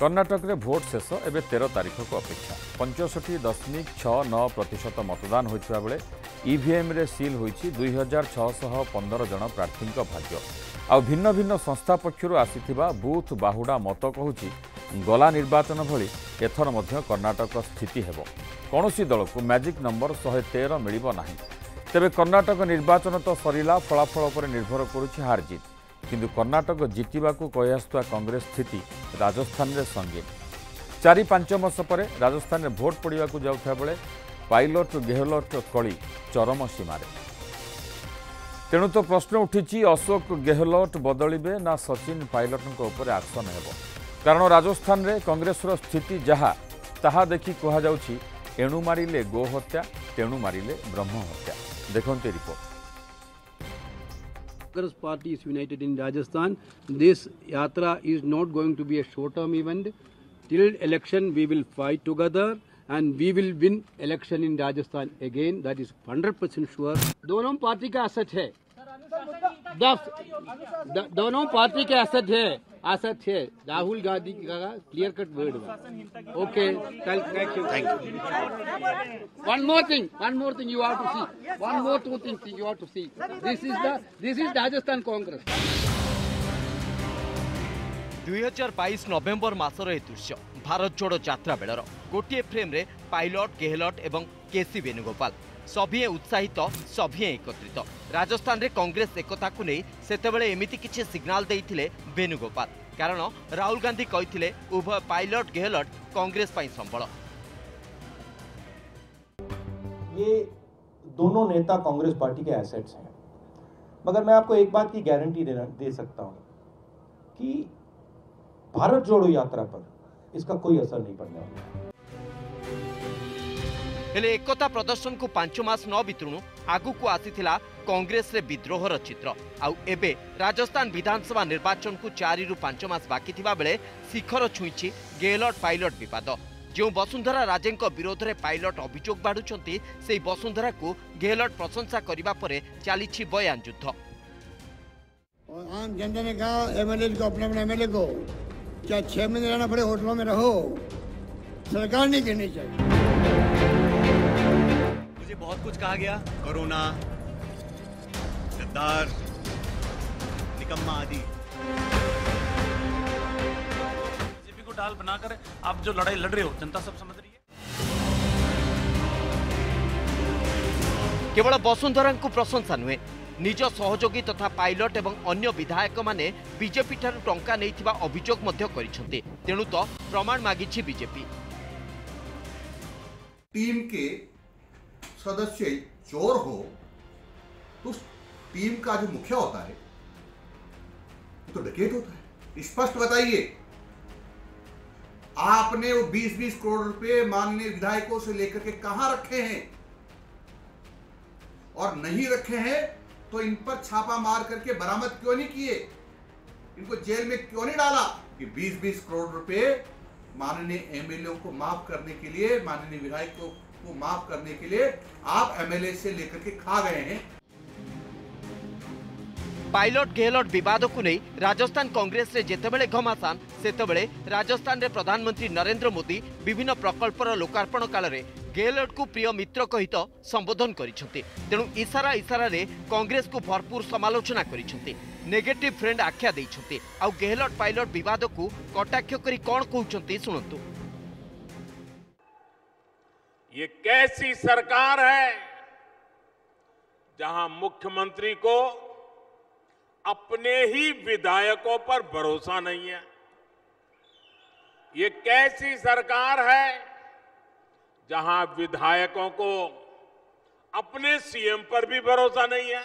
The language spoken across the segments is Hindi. कर्णाटक में भोट शेष एवं 13 तारीख को अपेक्षा 65.69% मतदान होता बेले ईवीएम रे सील होई 2615 जन प्रार्थी भाग्य आ भिन्न भिन्न संस्था पक्षर आसीथिबा बूथ बाहुडा मत कहूची गला निर्वाचन भली एथर मध्य कर्णाटक स्थिति हेबो। कौनसी दल को मैजिक नंबर 113 मिलिबो नाही। तेबे कर्णाटक निर्वाचन तो सरीला फलाफल पर निर्भर करूची हार जीत, किंतु कर्णाटक जितवाकू कहीआसुआ कांग्रेस स्थिति राजस्थान में संगीन। 4-5 मस पर राजस्थान में भोट पड़वा जाता बेले पायलट गेहलोट कली चरम सीमार। तेणु तो प्रश्न उठी अशोक गेहलोट बदलवे ना सचिन पायलटों पर आक्शन हो, कारण राजस्थान में कांग्रेस स्थिति जहा ताहा देखी कहुच्छी एणु मारे गोहत्या तेणु मारे ब्रह्महत्या। देखते report. Congress party is united in Rajasthan. This yatra is not going to be a short-term event. Till election, we will fight together and we will win election in Rajasthan again. That is 100% sure. दोनों पार्टी का asset है। दोनों पार्टी का asset है, asset है। राहुल गांधी का clear cut word है। Okay, thank you. One more thing you have to see. One more two things you have to see. This is Rajasthan Congress. 2022 नवेम्बर मासर ए दृश्य भारत जोड़ो यात्रा बेलर गोटे फ्रेम रे पायलट गेहलोट एवं केसी वेणुगोपाल सभिए उत्साहित सभिए एकत्रित। राजस्थान रे कांग्रेस एकता को नहीं सेतेबेले एमिति किछि सिग्नल देइथिले वेणुगोपाल, कारण राहुल गांधी कहिथिले उभय पायलट गेहलोट कांग्रेस पई संबल। ये दोनों नेता कांग्रेस पार्टी के एसेट्स हैं, मगर मैं आपको एक बात की गारंटी दे सकता हूं कि भारत जोड़ो यात्रा पर इसका कोई असर नहीं पड़ने वाला। हेले एकता प्रदर्शन को 5 मास न बितुणु आगु को आसीथिला कांग्रेस रे विद्रोहर चित्र। आउ एबे राजस्थान विधानसभा निर्वाचन को 4 रु 5 मास बाकी थिबा बेले शिखर छुईछि गेहलोट पायलट विवाद। जो वसुंधरा राजे विरोध में पायलट अभियोग बाढ़ुंट से वसुंधरा को गेहलोट प्रशंसा करने पर चली बयान युद्ध। आम जनता ने कहा एमएलए को अपने अपने एमएलए को क्या 6 महीने रहना पड़े होटलों में रहो, सरकार नहीं कहनी चाहिए। मुझे बहुत कुछ कहा गया, कोरोना, गद्दार, निकम्मा आदि डाल बनाकर आप जो लड़ाई लड़ रहे हो जनता सब समझ रही है। केवल वसुंधरा को प्रशंसा नुहे निज सहयोगी तथा पायलट एवं अन्य विधायक माने बीजेपी ठारू टंका नेइथिबा अभियोग मध्य करिसथि। तेनु तो प्रमाण मागिछि बीजेपी। टीम के सदस्य चोर हो तो टीम का जो मुखिया होता है तो डकैत होता है। स्पष्ट बताइए, आपने वो 20-20 करोड़ रुपए माननीय विधायकों से लेकर के कहां रखे हैं, और नहीं रखे हैं तो इन पर छापा मार करके बरामद क्यों नहीं किए, इनको जेल में क्यों नहीं डाला कि 20-20 करोड़ रुपए माननीय एमएलए को माफ करने के लिए, माननीय विधायकों को माफ करने के लिए आप एमएलए से लेकर के खा गए हैं। पायलट गेहलोट विवाद को नहीं राजस्थान कांग्रेस रे जेतेबेले घमासान सेतेबेले राजस्थान रे प्रधानमंत्री नरेंद्र मोदी विभिन्न प्रकल्पर लोकार्पण काल में गेहलोट को प्रिय मित्र कहित संबोधन करिसेंती। तेणु इशारा इशारा रे कांग्रेस को भरपूर समालोचना करिसेंती, नेगेटिव फ्रेंड आख्या देइसेंती। आ गेहलोट पायलट विवाद को कटाक्ष करी कोन कहउसेंती सुनंतु। ये कैसी सरकार है जहां मुख्यमंत्री को अपने ही विधायकों पर भरोसा नहीं है। ये कैसी सरकार है जहां विधायकों को अपने सीएम पर भी भरोसा नहीं है।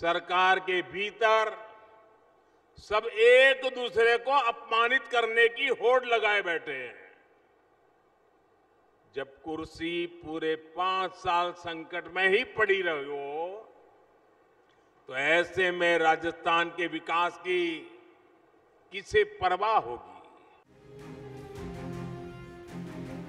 सरकार के भीतर सब एक दूसरे को अपमानित करने की होड़ लगाए बैठे हैं। जब कुर्सी पूरे 5 साल संकट में ही पड़ी रही हो तो ऐसे में राजस्थान के विकास की किसे परवाह होगी।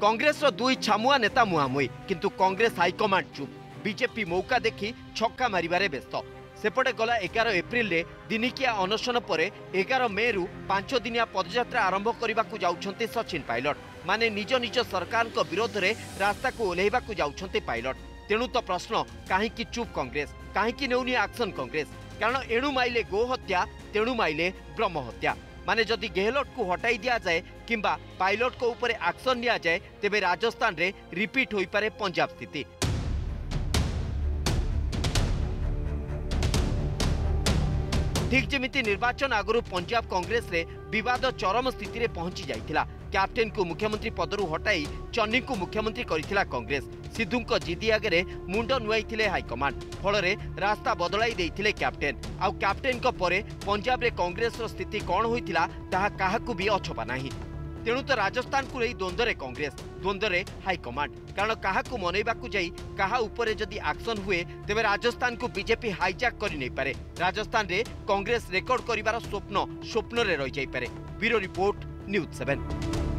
कांग्रेस दुई छामुआ नेता मुहांमुही, किंतु कांग्रेस हाईकमांड चुप। बीजेपी मौका देखी छक्का मारे व्यस्त। सेपटे गला 11 एप्रिल दिनिकिया अनशन पर 11 मे 5 दिनिया पदयात्रा आरंभ करने को जाउछन्ते सचिन पायलट माने निज निज सरकार विरोध में रास्ता को ओल्हेवाकु जाउछन्ते पायलट। तेणु तो प्रश्न काहीकि चुप कांग्रेस, काहीकि नेउनी एक्शन कांग्रेस? कारण एणु माइले गो हत्या, तेणु माइले ब्रह्म हत्या। माने जदि गेहलोट को हटाई दिया जाए किंबा पायलट को ऊपर एक्शन लिया जाए तेबे राजस्थान रे रिपीट होई पारे पंजाब स्थिति। ठीक जेमिति निर्वाचन आगु पंजाब कांग्रेस रे विवाद चरम स्थिति रे पहुंची जाइथिला। कैप्टेन को मुख्यमंत्री पदरू हटाई चन्नी को मुख्यमंत्री करिथिला कांग्रेस। सिद्धू जिदी आगे मुंड नुआई हाईकमांड फल रास्ता बदलाई देथिले कैप्टेन। आउ कैप्टेन परे पंजाब रे कांग्रेस रो स्थिति कौन होइथिला ताहा काहाकु भी अछपा नाही। तेणु तो राजस्थान को ले द्वंद्व कांग्रेस, द्वंद्व हाईकमांड। कारण काहाकु मनैबाकु जाई काहा उपरे जदि एक्शन हुए तेबे राजस्थान को बीजेपी हाईजैक करि नै पारे। राजस्थान रे कांग्रेस रेकॉर्ड करिवार स्वप्न स्वप्न रे रहि जाई पारे। Bureau report, news 7।